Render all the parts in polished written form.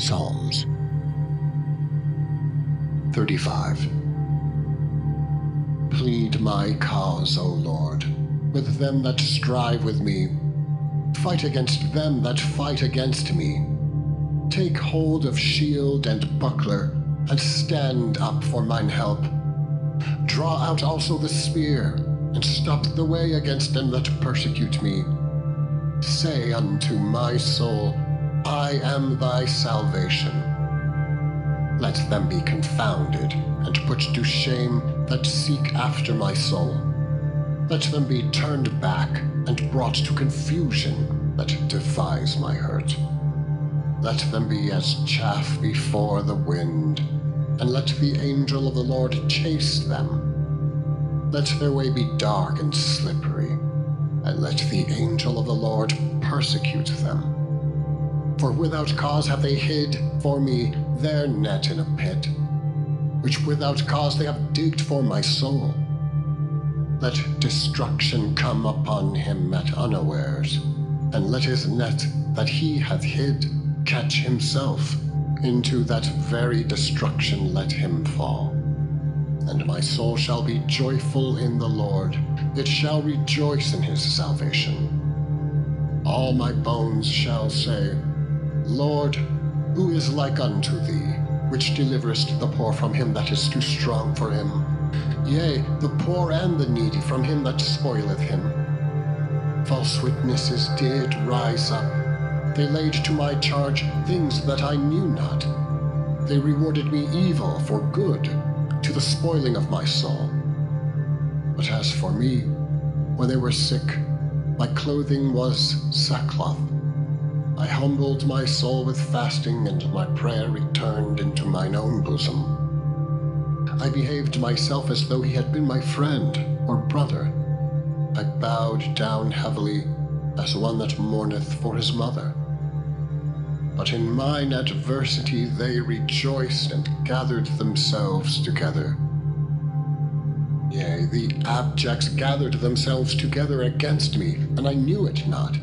Psalms 35. Plead my cause, O Lord, with them that strive with me. Fight against them that fight against me. Take hold of shield and buckler, and stand up for mine help. Draw out also the spear, and stop the way against them that persecute me. Say unto my soul, I am thy salvation. Let them be confounded, and put to shame that seek after my soul. Let them be turned back, and brought to confusion that defies my hurt. Let them be as chaff before the wind, and let the angel of the Lord chase them. Let their way be dark and slippery, and let the angel of the Lord persecute them. For without cause have they hid for me their net in a pit, which without cause they have digged for my soul. Let destruction come upon him at unawares, and let his net that he hath hid catch himself. Into that very destruction let him fall. And my soul shall be joyful in the Lord, it shall rejoice in his salvation. All my bones shall say, Lord, who is like unto thee, which deliverest the poor from him that is too strong for him, yea, the poor and the needy from him that spoileth him? False witnesses did rise up. They laid to my charge things that I knew not. They rewarded me evil for good, to the spoiling of my soul. But as for me, when they were sick, my clothing was sackcloth. I humbled my soul with fasting, and my prayer returned into mine own bosom. I behaved myself as though he had been my friend or brother. I bowed down heavily, as one that mourneth for his mother. But in mine adversity they rejoiced and gathered themselves together. Yea, the abjects gathered themselves together against me, and I knew it not.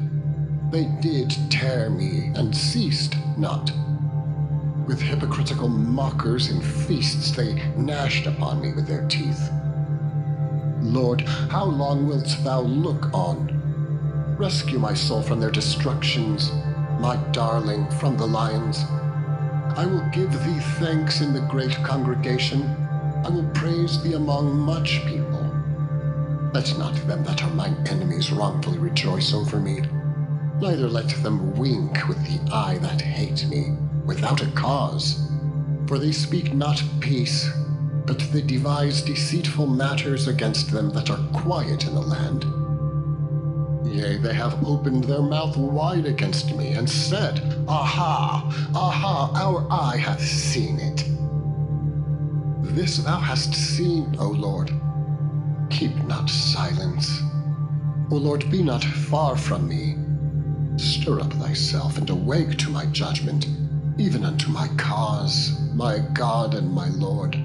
They did tear me, and ceased not. With hypocritical mockers in feasts they gnashed upon me with their teeth. Lord, how long wilt thou look on? Rescue my soul from their destructions, my darling from the lions. I will give thee thanks in the great congregation. I will praise thee among much people. Let not them that are mine enemies wrongfully rejoice over me, neither let them wink with the eye that hate me, without a cause. For they speak not peace, but they devise deceitful matters against them that are quiet in the land. Yea, they have opened their mouth wide against me, and said, Aha, aha, our eye hath seen it. This thou hast seen, O Lord. Keep not silence. O Lord, be not far from me. Stir up thyself, and awake to my judgment, even unto my cause, my God and my Lord.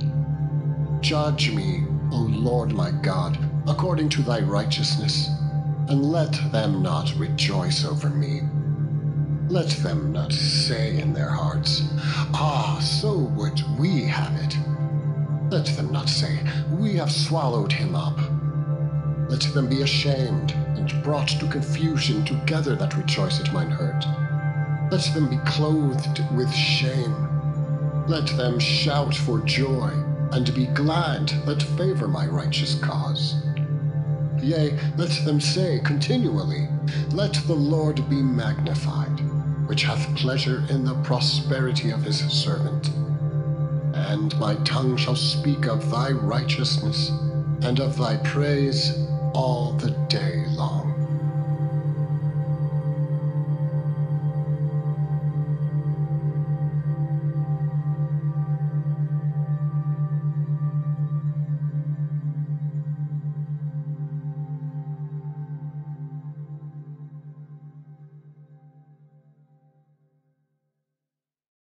Judge me, O Lord my God, according to thy righteousness, and let them not rejoice over me. Let them not say in their hearts, Ah, so would we have it. Let them not say, We have swallowed him up. Let them be ashamed, and brought to confusion together that rejoice at mine hurt. Let them be clothed with shame. Let them shout for joy, and be glad that favor my righteous cause. Yea, let them say continually, Let the Lord be magnified, which hath pleasure in the prosperity of his servant. And my tongue shall speak of thy righteousness, and of thy praise all the day long.